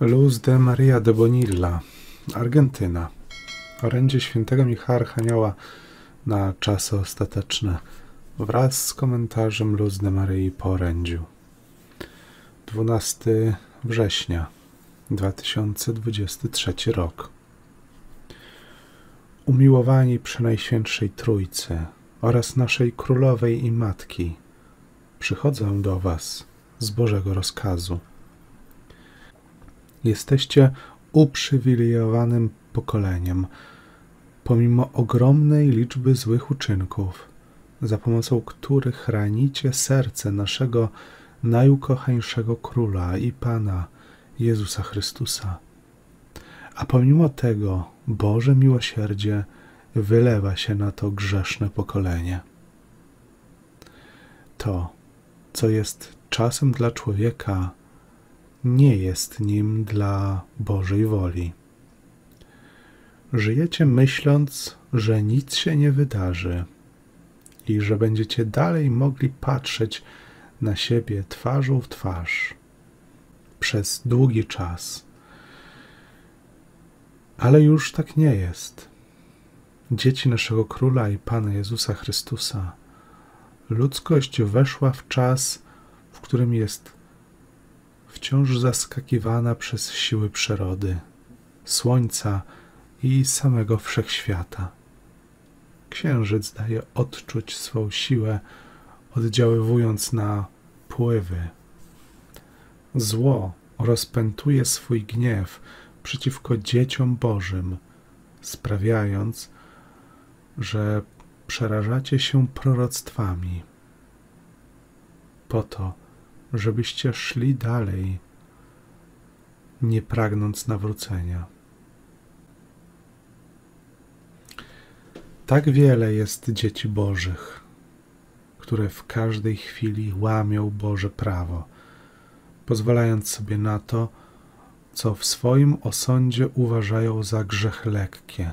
Luz de Maria de Bonilla, Argentyna. Orędzie świętego Michała Archanioła na czasy ostateczne wraz z komentarzem Luz de Maryi po orędziu. 12 września 2023 rok. Umiłowani Przenajświętszej Trójcy oraz naszej Królowej i Matki, przychodzę do was z Bożego rozkazu. Jesteście uprzywilejowanym pokoleniem, pomimo ogromnej liczby złych uczynków, za pomocą których chronicie serce naszego najukochańszego Króla i Pana Jezusa Chrystusa. A pomimo tego Boże miłosierdzie wylewa się na to grzeszne pokolenie. To, co jest czasem dla człowieka, nie jest nim dla Bożej woli. Żyjecie myśląc, że nic się nie wydarzy i że będziecie dalej mogli patrzeć na siebie twarzą w twarz przez długi czas. Ale już tak nie jest. Dzieci naszego Króla i Pana Jezusa Chrystusa, ludzkość weszła w czas, w którym jest wciąż zaskakiwana przez siły przyrody, słońca i samego wszechświata. Księżyc daje odczuć swą siłę, oddziaływując na pływy. Zło rozpętuje swój gniew przeciwko dzieciom Bożym, sprawiając, że przerażacie się proroctwami. Po to, żebyście szli dalej, nie pragnąc nawrócenia. Tak wiele jest dzieci Bożych, które w każdej chwili łamią Boże prawo, pozwalając sobie na to, co w swoim osądzie uważają za grzechy lekkie,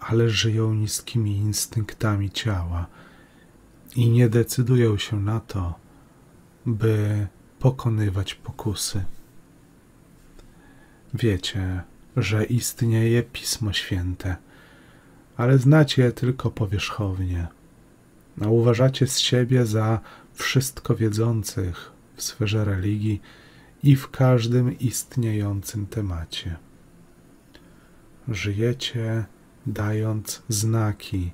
ale żyją niskimi instynktami ciała i nie decydują się na to, by pokonywać pokusy. Wiecie, że istnieje Pismo Święte, ale znacie je tylko powierzchownie, a uważacie z siebie za wszystko wiedzących w sferze religii i w każdym istniejącym temacie. Żyjecie, dając znaki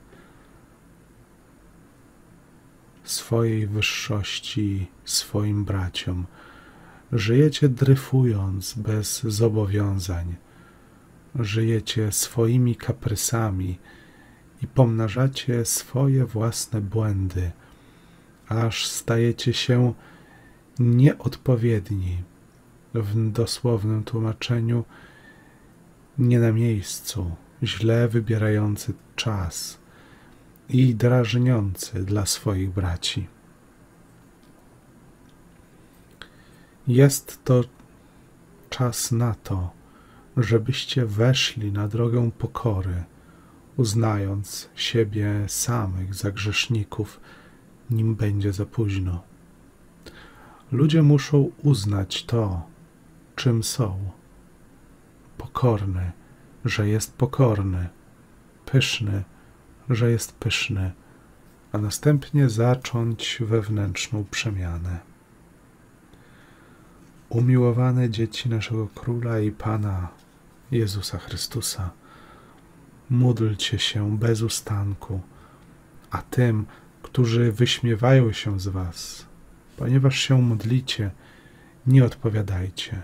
swojej wyższości swoim braciom. Żyjecie dryfując bez zobowiązań. Żyjecie swoimi kaprysami i pomnażacie swoje własne błędy, aż stajecie się nieodpowiedni, w dosłownym tłumaczeniu nie na miejscu, źle wybierający czas i drażniący dla swoich braci. Jest to czas na to, żebyście weszli na drogę pokory, uznając siebie samych za grzeszników, nim będzie za późno. Ludzie muszą uznać to, czym są. Pokorny, że jest pokorny, pyszny, że jest pyszny, a następnie zacząć wewnętrzną przemianę. Umiłowane dzieci naszego Króla i Pana Jezusa Chrystusa, módlcie się bez ustanku, a tym, którzy wyśmiewają się z was, ponieważ się modlicie, nie odpowiadajcie.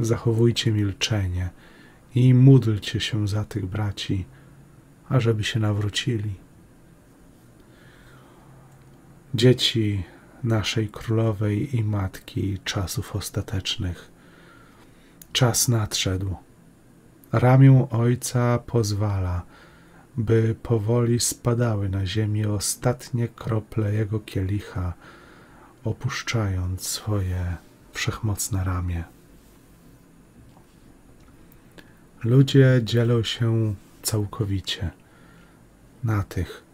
Zachowujcie milczenie i módlcie się za tych braci, ażeby się nawrócili. Dzieci naszej Królowej i Matki czasów ostatecznych, czas nadszedł. Ramię Ojca pozwala, by powoli spadały na ziemię ostatnie krople Jego kielicha, opuszczając swoje wszechmocne ramię. Ludzie dzielą się całkowicie na tych,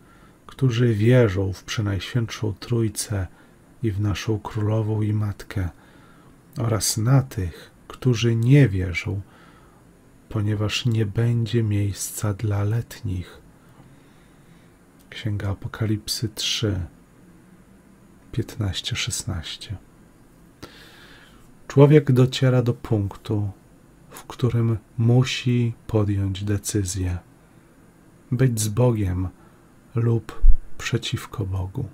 którzy wierzą w Przenajświętszą Trójcę i w naszą Królową i Matkę oraz na tych, którzy nie wierzą, ponieważ nie będzie miejsca dla letnich. Księga Apokalipsy 3, 15-16. Człowiek dociera do punktu, w którym musi podjąć decyzję, być z Bogiem lub przeciwko Bogu,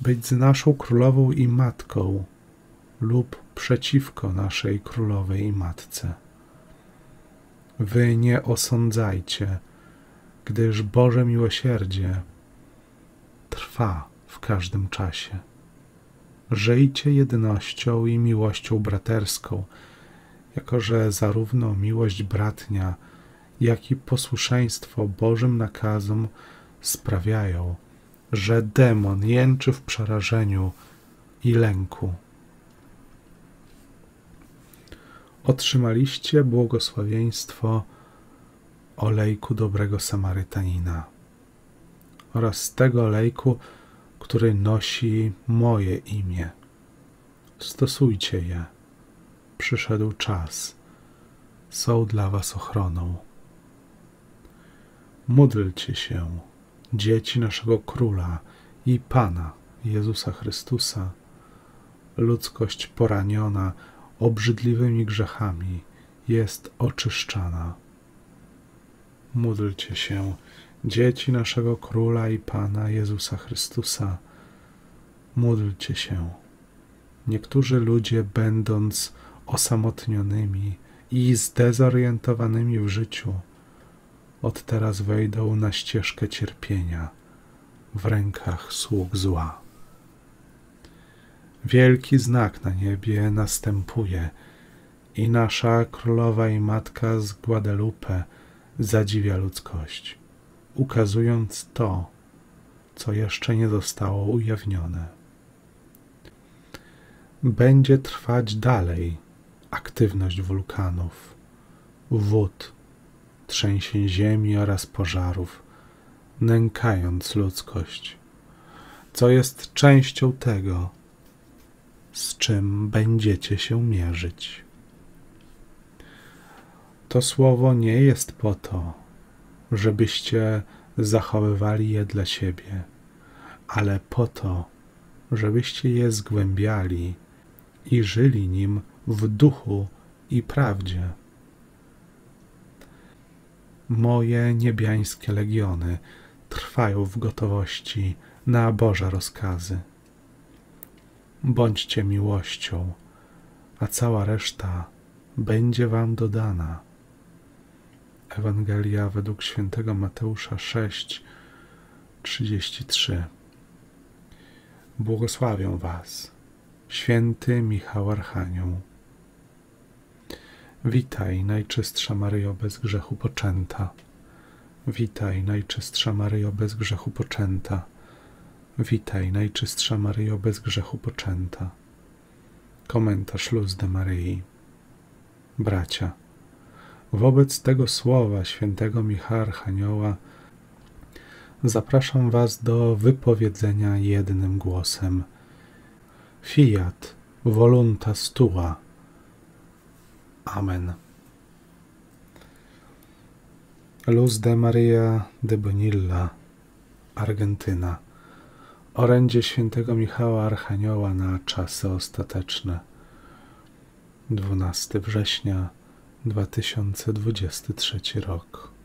być z naszą królową i matką lub przeciwko naszej królowej i matce. Wy nie osądzajcie, gdyż Boże miłosierdzie trwa w każdym czasie. Żyjcie jednością i miłością braterską, jako że zarówno miłość bratnia, jak i posłuszeństwo Bożym nakazom sprawiają, że demon jęczy w przerażeniu i lęku. Otrzymaliście błogosławieństwo olejku dobrego Samarytanina oraz tego olejku, który nosi moje imię. Stosujcie je. Przyszedł czas. Są dla was ochroną. Módlcie się, dzieci naszego Króla i Pana Jezusa Chrystusa, ludzkość poraniona obrzydliwymi grzechami jest oczyszczana. Módlcie się, dzieci naszego Króla i Pana Jezusa Chrystusa, módlcie się. Niektórzy ludzie, będąc osamotnionymi i zdezorientowanymi w życiu, od teraz wejdą na ścieżkę cierpienia w rękach sług zła. Wielki znak na niebie następuje i nasza królowa i matka z Guadalupe zadziwia ludzkość, ukazując to, co jeszcze nie zostało ujawnione. Będzie trwać dalej aktywność wulkanów, wód, trzęsień ziemi oraz pożarów, nękając ludzkość, co jest częścią tego, z czym będziecie się mierzyć. To słowo nie jest po to, żebyście zachowywali je dla siebie, ale po to, żebyście je zgłębiali i żyli nim w duchu i prawdzie. Moje niebiańskie legiony trwają w gotowości na Boże rozkazy. Bądźcie miłością, a cała reszta będzie wam dodana. Ewangelia według świętego Mateusza 6, 33. Błogosławię was, święty Michał Archanioł. Witaj, Najczystsza Maryjo, bez grzechu poczęta. Witaj, Najczystsza Maryjo, bez grzechu poczęta. Witaj, Najczystsza Maryjo, bez grzechu poczęta. Komentarz Luz de Maryi. Bracia, wobec tego słowa świętego Michała Archanioła zapraszam was do wypowiedzenia jednym głosem: Fiat voluntas tua. Amen. Luz de Maria de Bonilla, Argentyna. Orędzie świętego Michała Archanioła na czasy ostateczne. 12 września 2023 rok.